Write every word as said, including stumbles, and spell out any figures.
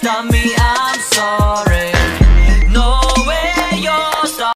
Stop me.